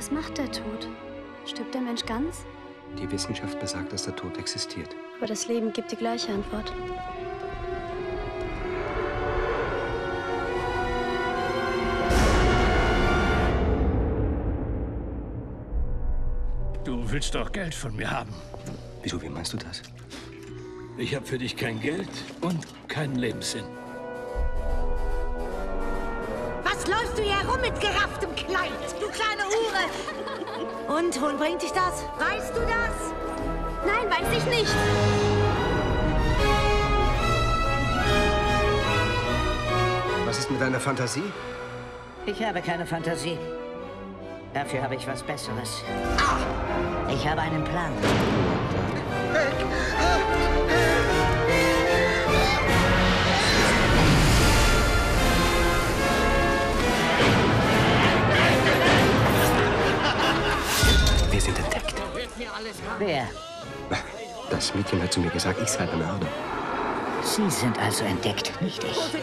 Was macht der Tod? Stirbt der Mensch ganz? Die Wissenschaft besagt, dass der Tod existiert. Aber das Leben gibt die gleiche Antwort. Du willst doch Geld von mir haben. Wieso, wie meinst du das? Ich habe für dich kein Geld und keinen Lebenssinn. Was läufst du hier herum mit gerafftem Kleid, du kleine Hure? Und, wohin bringt dich das? Weißt du das? Nein, weiß ich nicht. Was ist mit deiner Fantasie? Ich habe keine Fantasie. Dafür habe ich was Besseres. Ich habe einen Plan. Wir sind entdeckt. Wer? Das Mädchen hat zu mir gesagt, ich sei der Mörder. Sie sind also entdeckt, nicht ich.